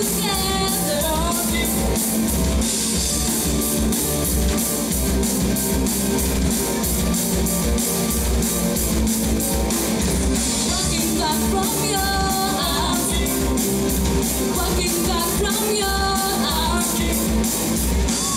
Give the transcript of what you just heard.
Walking back from your arms.